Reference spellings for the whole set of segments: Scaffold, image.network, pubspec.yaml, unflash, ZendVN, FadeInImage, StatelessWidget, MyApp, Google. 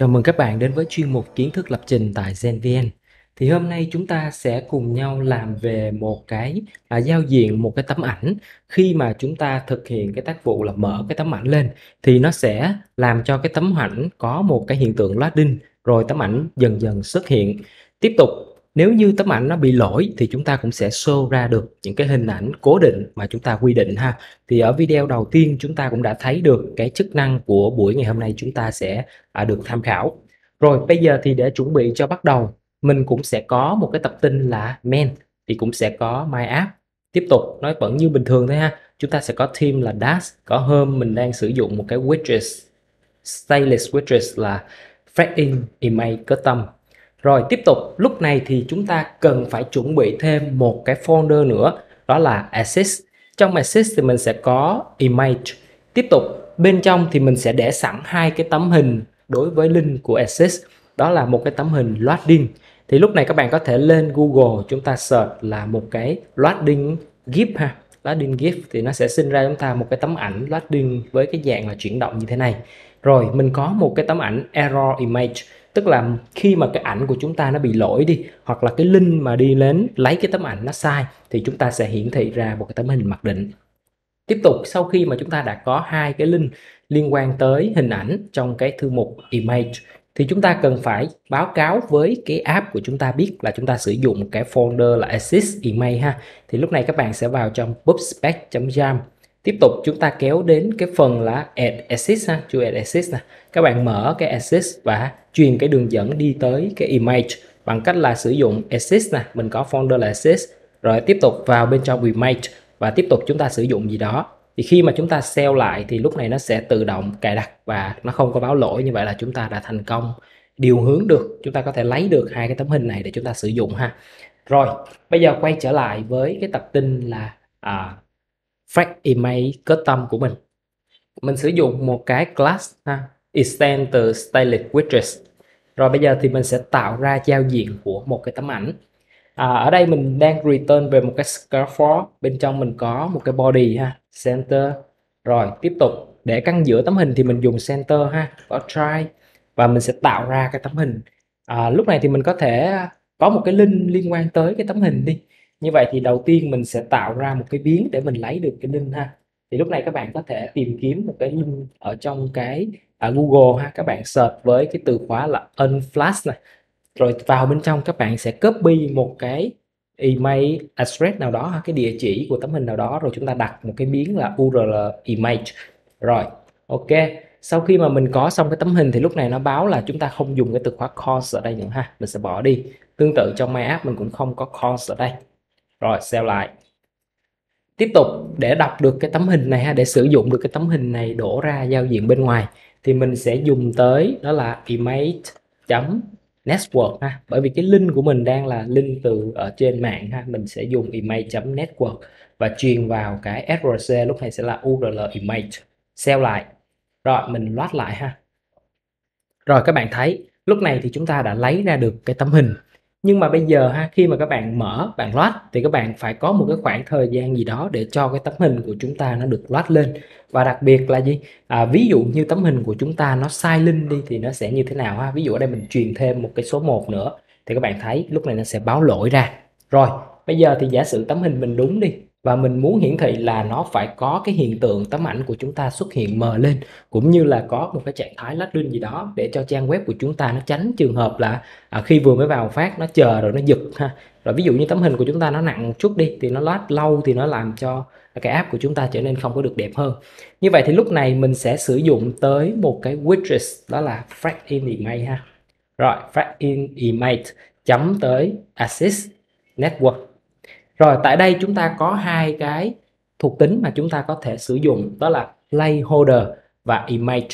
Chào mừng các bạn đến với chuyên mục kiến thức lập trình tại ZendVN. Thì hôm nay chúng ta sẽ cùng nhau làm về một cái giao diện, một cái tấm ảnh. Khi mà chúng ta thực hiện cái tác vụ là mở cái tấm ảnh lên thì nó sẽ làm cho cái tấm ảnh có một cái hiện tượng loading, rồi tấm ảnh dần dần xuất hiện. Tiếp tục, nếu như tấm ảnh nó bị lỗi thì chúng ta cũng sẽ show ra được những cái hình ảnh cố định mà chúng ta quy định ha. Thì ở video đầu tiên chúng ta cũng đã thấy được cái chức năng của buổi ngày hôm nay chúng ta sẽ được tham khảo. Rồi bây giờ thì để chuẩn bị cho bắt đầu, mình cũng sẽ có một cái tập tin là main, thì cũng sẽ có MyApp. Tiếp tục, nói vẫn như bình thường thôi ha. Chúng ta sẽ có theme là dash, có home, mình đang sử dụng một cái widget, StatelessWidget là FadeInImage custom. Rồi tiếp tục, lúc này thì chúng ta cần phải chuẩn bị thêm một cái folder nữa, đó là assets. Trong assets thì mình sẽ có image. Tiếp tục, bên trong thì mình sẽ để sẵn hai cái tấm hình đối với link của assets, đó là một cái tấm hình loading. Thì lúc này các bạn có thể lên Google, chúng ta search là một cái loading GIF ha. Loading GIF thì nó sẽ sinh ra chúng ta một cái tấm ảnh loading với cái dạng là chuyển động như thế này. Rồi mình có một cái tấm ảnh error image, tức là khi mà cái ảnh của chúng ta nó bị lỗi đi, hoặc là cái link mà đi đến lấy cái tấm ảnh nó sai, thì chúng ta sẽ hiển thị ra một cái tấm hình mặc định. Tiếp tục, sau khi mà chúng ta đã có hai cái link liên quan tới hình ảnh trong cái thư mục image, thì chúng ta cần phải báo cáo với cái app của chúng ta biết là chúng ta sử dụng cái folder là assets image ha. Thì lúc này các bạn sẽ vào trong pubspec.yaml. Tiếp tục chúng ta kéo đến cái phần là add assets ha, chưa add assets nè. Các bạn mở cái assets và truyền cái đường dẫn đi tới cái image bằng cách là sử dụng assets nè, mình có folder là assets. Rồi tiếp tục vào bên trong image và tiếp tục chúng ta sử dụng gì đó. Thì khi mà chúng ta save lại thì lúc này nó sẽ tự động cài đặt và nó không có báo lỗi, như vậy là chúng ta đã thành công điều hướng được. Chúng ta có thể lấy được hai cái tấm hình này để chúng ta sử dụng ha. Rồi, bây giờ quay trở lại với cái tập tin là FadeImage custom của mình. Mình sử dụng một cái class ha, extend từ StatelessWidget. Rồi bây giờ thì mình sẽ tạo ra giao diện của một cái tấm ảnh. Ở đây mình đang return về một cái Scaffold, bên trong mình có một cái body ha, center. Rồi tiếp tục, để căn giữa tấm hình thì mình dùng center ha, có try, và mình sẽ tạo ra cái tấm hình. Lúc này thì mình có thể có một cái link liên quan tới cái tấm hình đi. Như vậy thì đầu tiên mình sẽ tạo ra một cái biến để mình lấy được cái link ha. Thì lúc này các bạn có thể tìm kiếm một cái link ở trong cái Google ha, các bạn search với cái từ khóa là unflash này. Rồi vào bên trong các bạn sẽ copy một cái image address nào đó, cái địa chỉ của tấm hình nào đó, rồi chúng ta đặt một cái biến là URL image. Rồi, ok. Sau khi mà mình có xong cái tấm hình thì lúc này nó báo là chúng ta không dùng cái từ khóa cause ở đây nữa ha, mình sẽ bỏ đi. Tương tự trong MyApp mình cũng không có cause ở đây. Rồi, save lại. Tiếp tục, để đọc được cái tấm hình này ha, để sử dụng được cái tấm hình này đổ ra giao diện bên ngoài thì mình sẽ dùng tới đó là image.network ha, bởi vì cái link của mình đang là link từ ở trên mạng ha, mình sẽ dùng image.network và truyền vào cái src, lúc này sẽ là url image. Save lại. Rồi mình load lại ha. Rồi các bạn thấy, lúc này thì chúng ta đã lấy ra được cái tấm hình. Nhưng mà bây giờ ha, khi mà các bạn mở, bạn load thì các bạn phải có một cái khoảng thời gian gì đó để cho cái tấm hình của chúng ta nó được load lên. Và đặc biệt là gì? Ví dụ như tấm hình của chúng ta nó sai link đi thì nó sẽ như thế nào ha? Ví dụ ở đây mình truyền thêm một cái số 1 nữa thì các bạn thấy lúc này nó sẽ báo lỗi ra. Rồi, bây giờ thì giả sử tấm hình mình đúng đi và mình muốn hiển thị là nó phải có cái hiện tượng tấm ảnh của chúng ta xuất hiện mờ lên, cũng như là có một cái trạng thái loading gì đó để cho trang web của chúng ta nó tránh trường hợp là khi vừa mới vào phát nó chờ rồi nó giật ha. Rồi ví dụ như tấm hình của chúng ta nó nặng một chút đi thì nó load lâu thì nó làm cho cái app của chúng ta trở nên không có được đẹp hơn. Như vậy thì lúc này mình sẽ sử dụng tới một cái widget đó là FadeInImage ha. Rồi FadeInImage chấm tới assets network. Rồi tại đây chúng ta có hai cái thuộc tính mà chúng ta có thể sử dụng, đó là placeholder và image.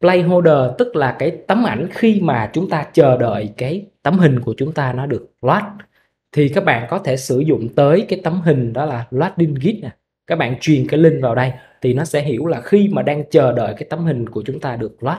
Placeholder tức là cái tấm ảnh khi mà chúng ta chờ đợi cái tấm hình của chúng ta nó được load thì các bạn có thể sử dụng tới cái tấm hình đó là loading git nè. Các bạn truyền cái link vào đây thì nó sẽ hiểu là khi mà đang chờ đợi cái tấm hình của chúng ta được load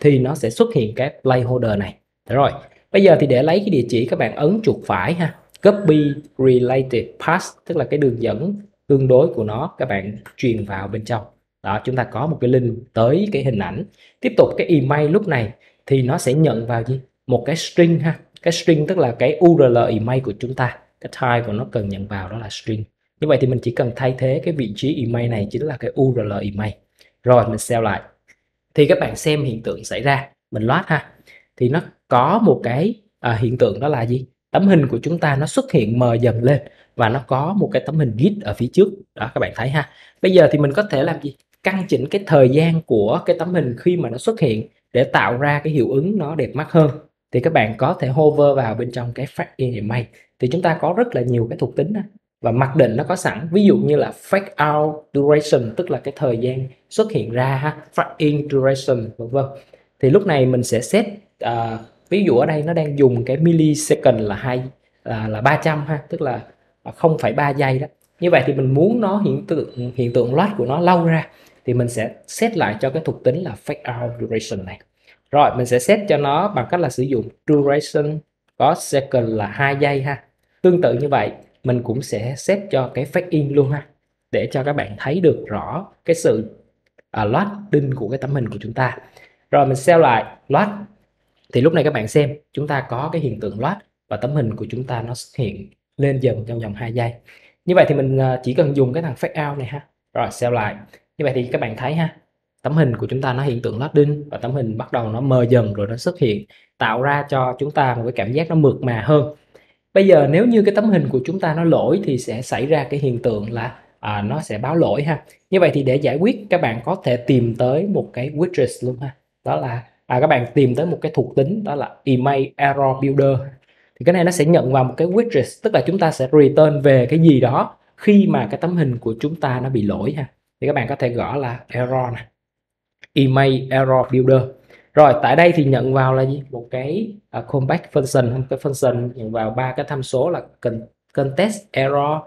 thì nó sẽ xuất hiện cái placeholder này. Rồi, bây giờ thì để lấy cái địa chỉ các bạn ấn chuột phải ha. Copy related path, tức là cái đường dẫn tương đối của nó, các bạn truyền vào bên trong. Đó, chúng ta có một cái link tới cái hình ảnh. Tiếp tục cái email lúc này thì nó sẽ nhận vào gì? Một cái string ha. Cái string tức là cái URL email của chúng ta. Cái type của nó cần nhận vào đó là string. Như vậy thì mình chỉ cần thay thế cái vị trí email này chính là cái URL email. Rồi mình save lại. Thì các bạn xem hiện tượng xảy ra. Mình load ha. Thì nó có một cái hiện tượng đó là gì? Tấm hình của chúng ta nó xuất hiện mờ dần lên. Và nó có một cái tấm hình grid ở phía trước. Đó các bạn thấy ha. Bây giờ thì mình có thể làm gì? Căn chỉnh cái thời gian của cái tấm hình khi mà nó xuất hiện để tạo ra cái hiệu ứng nó đẹp mắt hơn. Thì các bạn có thể hover vào bên trong cái FadeInImage. Thì chúng ta có rất là nhiều cái thuộc tính đó. Và mặc định nó có sẵn, ví dụ như là fade out duration tức là cái thời gian xuất hiện ra ha, fade in duration v.v. Thì lúc này mình sẽ set ví dụ ở đây nó đang dùng cái millisecond là 300 ha, tức là 0,3 giây đó. Như vậy thì mình muốn nó hiện tượng load của nó lâu ra thì mình sẽ set lại cho cái thuộc tính là fade out duration này. Rồi mình sẽ set cho nó bằng cách là sử dụng duration có second là 2 giây ha. Tương tự như vậy mình cũng sẽ set cho cái fade in luôn ha, để cho các bạn thấy được rõ cái sự loading của cái tấm hình của chúng ta. Rồi mình save lại load. Thì lúc này các bạn xem chúng ta có cái hiện tượng load và tấm hình của chúng ta nó xuất hiện lên dần trong vòng 2 giây. Như vậy thì mình chỉ cần dùng cái thằng fade out này ha. Rồi save lại. Như vậy thì các bạn thấy ha, tấm hình của chúng ta nó hiện tượng loading và tấm hình bắt đầu nó mờ dần rồi nó xuất hiện, tạo ra cho chúng ta một cái cảm giác nó mượt mà hơn. Bây giờ nếu như cái tấm hình của chúng ta nó lỗi thì sẽ xảy ra cái hiện tượng là nó sẽ báo lỗi ha. Như vậy thì để giải quyết các bạn có thể tìm tới một cái widget luôn ha. Đó là các bạn tìm tới một cái thuộc tính đó là email error builder. Thì cái này nó sẽ nhận vào một cái widget, tức là chúng ta sẽ return về cái gì đó khi mà cái tấm hình của chúng ta nó bị lỗi ha. Thì các bạn có thể gõ là error này, email error builder. Rồi tại đây thì nhận vào là gì? Một cái callback function, cái function nhận vào ba cái tham số là context, error,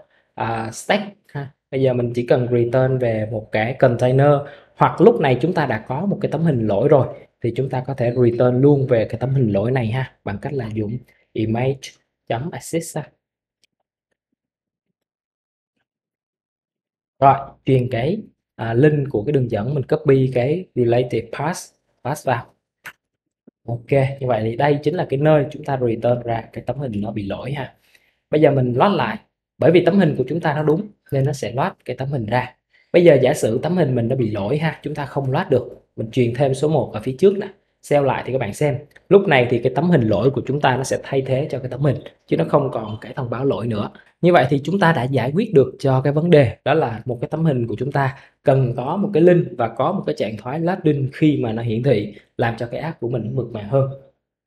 stack ha. Bây giờ mình chỉ cần return về một cái container, hoặc lúc này chúng ta đã có một cái tấm hình lỗi rồi thì chúng ta có thể return luôn về cái tấm hình lỗi này ha, bằng cách là dùng image.access ha. Rồi truyền cái link của cái đường dẫn, mình copy cái related path vào. Ok, như vậy thì đây chính là cái nơi chúng ta return ra cái tấm hình nó bị lỗi ha. Bây giờ mình load lại, bởi vì tấm hình của chúng ta nó đúng nên nó sẽ load cái tấm hình ra. Bây giờ giả sử tấm hình mình nó bị lỗi ha, chúng ta không load được, mình truyền thêm số 1 ở phía trước nè, save lại thì các bạn xem. Lúc này thì cái tấm hình lỗi của chúng ta nó sẽ thay thế cho cái tấm hình, chứ nó không còn cái thông báo lỗi nữa. Như vậy thì chúng ta đã giải quyết được cho cái vấn đề đó là một cái tấm hình của chúng ta cần có một cái link và có một cái trạng thái loading khi mà nó hiển thị, làm cho cái app của mình mượt mà hơn.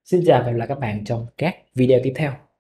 Xin chào và hẹn gặp lại các bạn trong các video tiếp theo.